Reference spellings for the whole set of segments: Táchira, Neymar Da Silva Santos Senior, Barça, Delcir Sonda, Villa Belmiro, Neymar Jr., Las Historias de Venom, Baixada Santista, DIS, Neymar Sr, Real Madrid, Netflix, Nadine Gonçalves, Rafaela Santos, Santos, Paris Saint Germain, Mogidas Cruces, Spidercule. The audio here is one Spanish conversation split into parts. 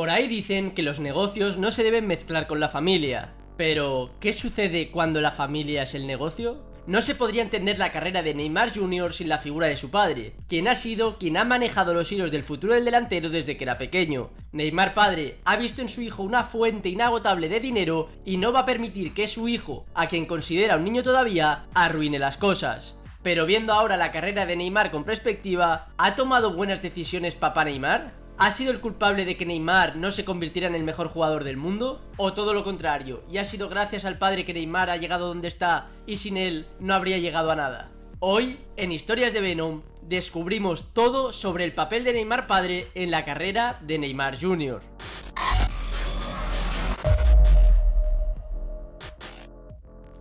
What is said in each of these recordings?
Por ahí dicen que los negocios no se deben mezclar con la familia. Pero, ¿qué sucede cuando la familia es el negocio? No se podría entender la carrera de Neymar Jr. sin la figura de su padre, quien ha sido quien ha manejado los hilos del futuro del delantero desde que era pequeño. Neymar padre ha visto en su hijo una fuente inagotable de dinero y no va a permitir que su hijo, a quien considera un niño todavía, arruine las cosas. Pero viendo ahora la carrera de Neymar con perspectiva, ¿ha tomado buenas decisiones papá Neymar? ¿Ha sido el culpable de que Neymar no se convirtiera en el mejor jugador del mundo? ¿O todo lo contrario, y ha sido gracias al padre que Neymar ha llegado donde está y sin él no habría llegado a nada? Hoy, en Historias de Venom, descubrimos todo sobre el papel de Neymar padre en la carrera de Neymar Jr.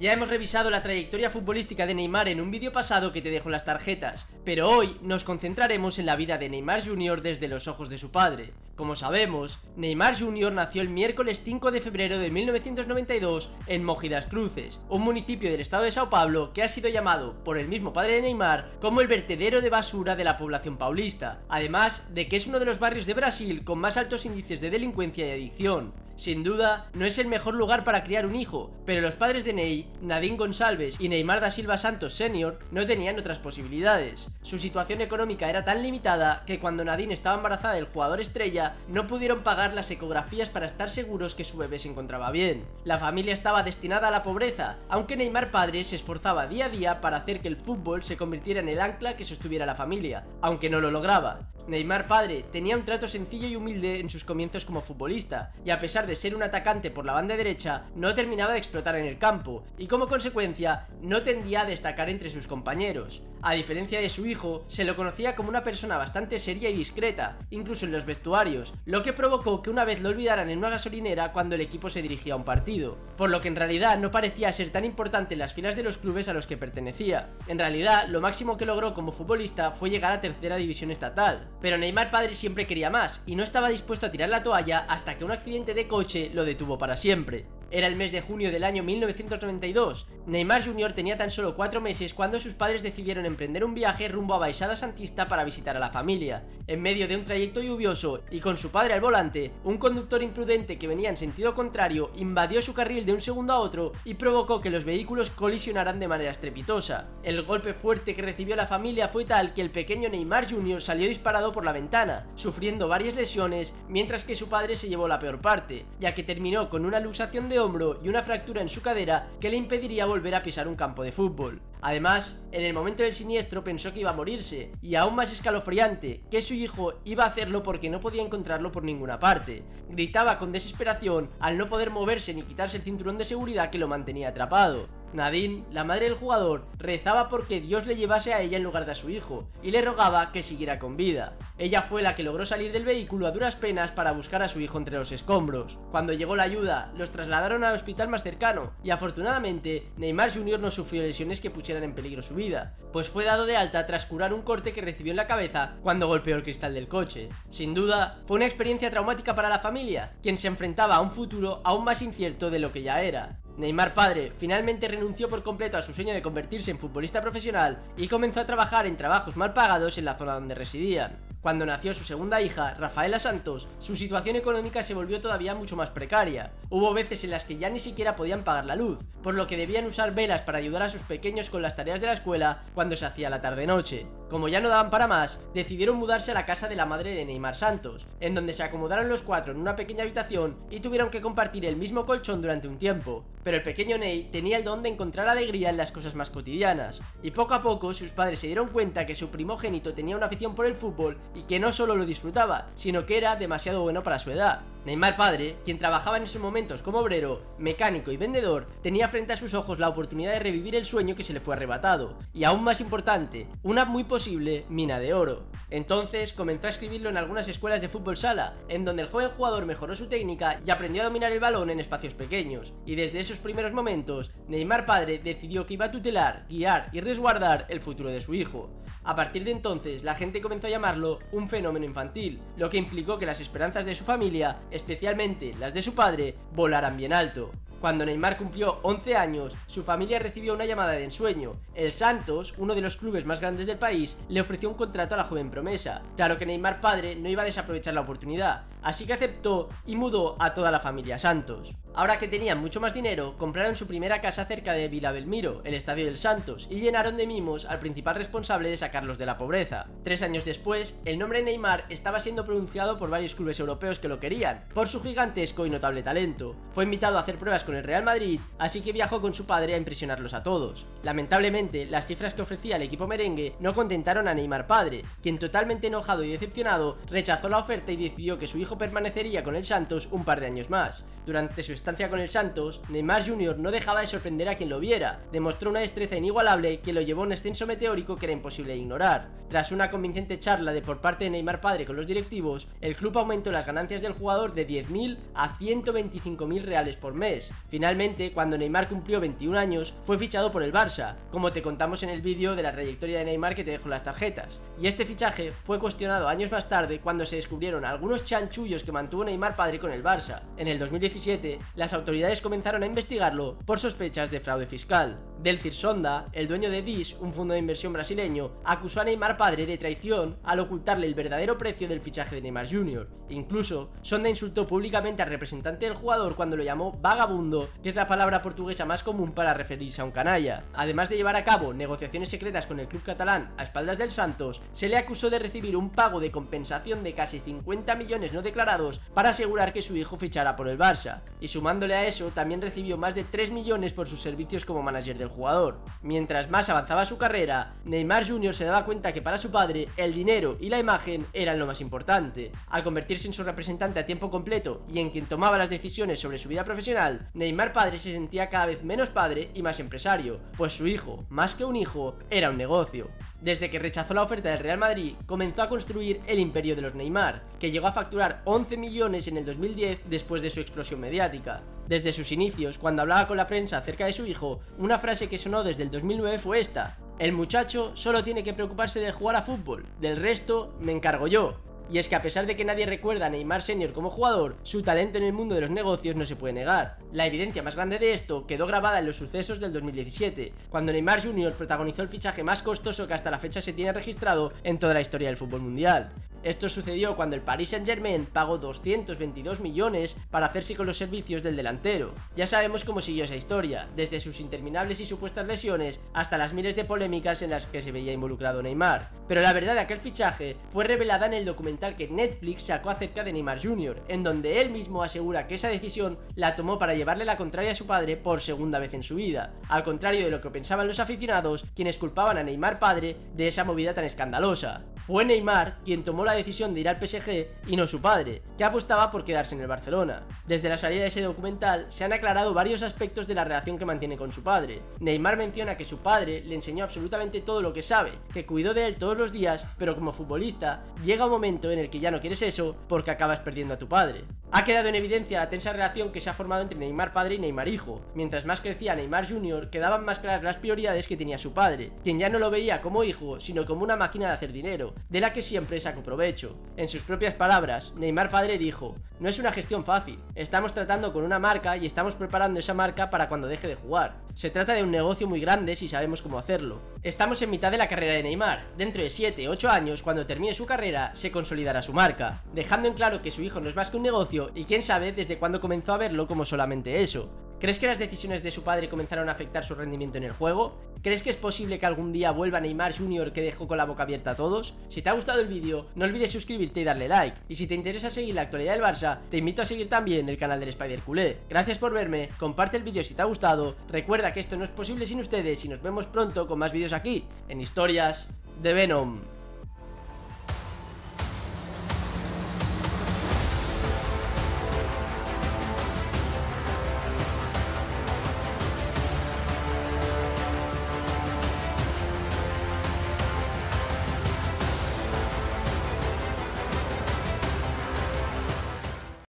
Ya hemos revisado la trayectoria futbolística de Neymar en un vídeo pasado que te dejo en las tarjetas, pero hoy nos concentraremos en la vida de Neymar Jr. desde los ojos de su padre. Como sabemos, Neymar Jr. nació el miércoles 5 de febrero de 1992 en Mogidas Cruces, un municipio del estado de Sao Paulo que ha sido llamado por el mismo padre de Neymar como el vertedero de basura de la población paulista, además de que es uno de los barrios de Brasil con más altos índices de delincuencia y adicción. Sin duda, no es el mejor lugar para criar un hijo, pero los padres de Ney, Nadine Gonçalves y Neymar Da Silva Santos Senior, no tenían otras posibilidades. Su situación económica era tan limitada que cuando Nadine estaba embarazada del jugador estrella, no pudieron pagar las ecografías para estar seguros que su bebé se encontraba bien. La familia estaba destinada a la pobreza, aunque Neymar padre se esforzaba día a día para hacer que el fútbol se convirtiera en el ancla que sostuviera la familia, aunque no lo lograba. Neymar padre tenía un trato sencillo y humilde en sus comienzos como futbolista, y a pesar de ser un atacante por la banda derecha, no terminaba de explotar en el campo, y como consecuencia, no tendía a destacar entre sus compañeros. A diferencia de su hijo, se lo conocía como una persona bastante seria y discreta, incluso en los vestuarios, lo que provocó que una vez lo olvidaran en una gasolinera cuando el equipo se dirigía a un partido, por lo que en realidad no parecía ser tan importante en las filas de los clubes a los que pertenecía. En realidad, lo máximo que logró como futbolista fue llegar a tercera división estatal. Pero Neymar padre siempre quería más, y no estaba dispuesto a tirar la toalla hasta que un accidente de coche lo detuvo para siempre. Era el mes de junio del año 1992. Neymar Jr. tenía tan solo 4 meses cuando sus padres decidieron emprender un viaje rumbo a Baixada Santista para visitar a la familia. En medio de un trayecto lluvioso y con su padre al volante, un conductor imprudente que venía en sentido contrario invadió su carril de un segundo a otro y provocó que los vehículos colisionaran de manera estrepitosa. El golpe fuerte que recibió la familia fue tal que el pequeño Neymar Jr. salió disparado por la ventana, sufriendo varias lesiones, mientras que su padre se llevó la peor parte, ya que terminó con una luxación de hombro y una fractura en su cadera que le impediría volver a pisar un campo de fútbol. Además, en el momento del siniestro pensó que iba a morirse, y aún más escalofriante, que su hijo iba a hacerlo porque no podía encontrarlo por ninguna parte. Gritaba con desesperación al no poder moverse ni quitarse el cinturón de seguridad que lo mantenía atrapado. Nadine, la madre del jugador, rezaba porque Dios le llevase a ella en lugar de a su hijo, y le rogaba que siguiera con vida. Ella fue la que logró salir del vehículo a duras penas para buscar a su hijo entre los escombros. Cuando llegó la ayuda, los trasladaron al hospital más cercano, y afortunadamente, Neymar Jr. no sufrió lesiones que pusieran en peligro su vida, pues fue dado de alta tras curar un corte que recibió en la cabeza cuando golpeó el cristal del coche. Sin duda, fue una experiencia traumática para la familia, quien se enfrentaba a un futuro aún más incierto de lo que ya era. Neymar padre finalmente renunció por completo a su sueño de convertirse en futbolista profesional y comenzó a trabajar en trabajos mal pagados en la zona donde residían. Cuando nació su segunda hija, Rafaela Santos, su situación económica se volvió todavía mucho más precaria. Hubo veces en las que ya ni siquiera podían pagar la luz, por lo que debían usar velas para ayudar a sus pequeños con las tareas de la escuela cuando se hacía la tarde-noche. Como ya no daban para más, decidieron mudarse a la casa de la madre de Neymar Santos, en donde se acomodaron los cuatro en una pequeña habitación y tuvieron que compartir el mismo colchón durante un tiempo. Pero el pequeño Ney tenía el don de encontrar alegría en las cosas más cotidianas, y poco a poco sus padres se dieron cuenta que su primogénito tenía una afición por el fútbol y que no solo lo disfrutaba, sino que era demasiado bueno para su edad. Neymar padre, quien trabajaba en esos momentos como obrero, mecánico y vendedor, tenía frente a sus ojos la oportunidad de revivir el sueño que se le fue arrebatado, y aún más importante, una muy posible mina de oro. Entonces comenzó a escribirlo en algunas escuelas de fútbol sala, en donde el joven jugador mejoró su técnica y aprendió a dominar el balón en espacios pequeños, y desde esos primeros momentos, Neymar padre decidió que iba a tutelar, guiar y resguardar el futuro de su hijo. A partir de entonces, la gente comenzó a llamarlo un fenómeno infantil, lo que implicó que las esperanzas de su familia, especialmente las de su padre, volaran bien alto. Cuando Neymar cumplió 11 años, su familia recibió una llamada de ensueño. El Santos, uno de los clubes más grandes del país, le ofreció un contrato a la joven promesa. Claro que Neymar padre no iba a desaprovechar la oportunidad, así que aceptó y mudó a toda la familia Santos. Ahora que tenían mucho más dinero, compraron su primera casa cerca de Villa Belmiro, el estadio del Santos, y llenaron de mimos al principal responsable de sacarlos de la pobreza. 3 años después, el nombre Neymar estaba siendo pronunciado por varios clubes europeos que lo querían, por su gigantesco y notable talento. Fue invitado a hacer pruebas con el Real Madrid, así que viajó con su padre a impresionarlos a todos. Lamentablemente, las cifras que ofrecía el equipo merengue no contentaron a Neymar padre, quien totalmente enojado y decepcionado, rechazó la oferta y decidió que su hijo permanecería con el Santos un par de años más. Durante su estancia con el Santos, Neymar Jr. no dejaba de sorprender a quien lo viera, demostró una destreza inigualable que lo llevó a un ascenso meteórico que era imposible ignorar. Tras una convincente charla de por parte de Neymar padre con los directivos, el club aumentó las ganancias del jugador de 10.000 a 125.000 reales por mes. Finalmente, cuando Neymar cumplió 21 años, fue fichado por el Barça, como te contamos en el vídeo de la trayectoria de Neymar que te dejo las tarjetas. Y este fichaje fue cuestionado años más tarde cuando se descubrieron algunos chanchullos que mantuvo Neymar padre con el Barça. En el 2017, las autoridades comenzaron a investigarlo por sospechas de fraude fiscal. Delcir Sonda, el dueño de DIS, un fondo de inversión brasileño, acusó a Neymar padre de traición al ocultarle el verdadero precio del fichaje de Neymar Jr. Incluso, Sonda insultó públicamente al representante del jugador cuando lo llamó vagabundo, que es la palabra portuguesa más común para referirse a un canalla. Además de llevar a cabo negociaciones secretas con el club catalán a espaldas del Santos, se le acusó de recibir un pago de compensación de casi 50 millones no declarados para asegurar que su hijo fichara por el Barça. Y sumándole a eso, también recibió más de 3 millones por sus servicios como manager del jugador. Mientras más avanzaba su carrera, Neymar Jr. se daba cuenta que para su padre, el dinero y la imagen eran lo más importante. Al convertirse en su representante a tiempo completo y en quien tomaba las decisiones sobre su vida profesional, Neymar padre se sentía cada vez menos padre y más empresario, pues su hijo, más que un hijo, era un negocio. Desde que rechazó la oferta del Real Madrid, comenzó a construir el imperio de los Neymar, que llegó a facturar 11 millones en el 2010 después de su explosión mediática. Desde sus inicios, cuando hablaba con la prensa acerca de su hijo, una frase que sonó desde el 2009 fue esta: "El muchacho solo tiene que preocuparse de jugar a fútbol, del resto me encargo yo". Y es que a pesar de que nadie recuerda a Neymar Senior como jugador, su talento en el mundo de los negocios no se puede negar. La evidencia más grande de esto quedó grabada en los sucesos del 2017, cuando Neymar Jr. protagonizó el fichaje más costoso que hasta la fecha se tiene registrado en toda la historia del fútbol mundial. Esto sucedió cuando el Paris Saint Germain pagó 222 millones para hacerse con los servicios del delantero. Ya sabemos cómo siguió esa historia, desde sus interminables y supuestas lesiones hasta las miles de polémicas en las que se veía involucrado Neymar. Pero la verdad de aquel fichaje fue revelada en el documental que Netflix sacó acerca de Neymar Jr., en donde él mismo asegura que esa decisión la tomó para llevarle la contraria a su padre por segunda vez en su vida, al contrario de lo que pensaban los aficionados, quienes culpaban a Neymar padre de esa movida tan escandalosa. Fue Neymar quien tomó la decisión de ir al PSG y no su padre, que apostaba por quedarse en el Barcelona. Desde la salida de ese documental se han aclarado varios aspectos de la relación que mantiene con su padre. Neymar menciona que su padre le enseñó absolutamente todo lo que sabe, que cuidó de él todos los días, pero como futbolista llega un momento en el que ya no quieres eso porque acabas perdiendo a tu padre. Ha quedado en evidencia la tensa relación que se ha formado entre Neymar padre y Neymar hijo. Mientras más crecía Neymar Jr., quedaban más claras las prioridades que tenía su padre, quien ya no lo veía como hijo, sino como una máquina de hacer dinero, de la que siempre sacó provecho. En sus propias palabras, Neymar padre dijo: "No es una gestión fácil, estamos tratando con una marca y estamos preparando esa marca para cuando deje de jugar. Se trata de un negocio muy grande si sabemos cómo hacerlo. Estamos en mitad de la carrera de Neymar, dentro de 7-8 años cuando termine su carrera se consolidará su marca", dejando en claro que su hijo no es más que un negocio y quién sabe desde cuándo comenzó a verlo como solamente eso. ¿Crees que las decisiones de su padre comenzaron a afectar su rendimiento en el juego? ¿Crees que es posible que algún día vuelva Neymar Jr. que dejó con la boca abierta a todos? Si te ha gustado el vídeo, no olvides suscribirte y darle like. Y si te interesa seguir la actualidad del Barça, te invito a seguir también el canal del Spidercule. Gracias por verme, comparte el vídeo si te ha gustado, recuerda que esto no es posible sin ustedes y nos vemos pronto con más vídeos aquí, en Historias de Venom.